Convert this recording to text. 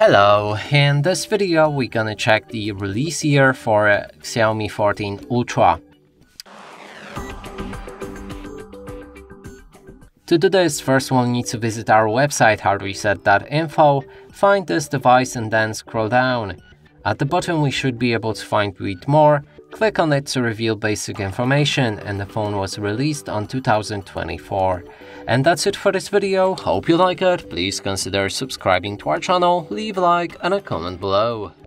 Hello, in this video we're gonna check the release year for Xiaomi 14 Ultra. To do this, first one needs to visit our website hardreset.info, find this device and then scroll down. At the bottom we should be able to find Read More, click on it to reveal basic information, and the phone was released on 2024. And that's it for this video. Hope you like it. Please consider subscribing to our channel, leave a like and a comment below.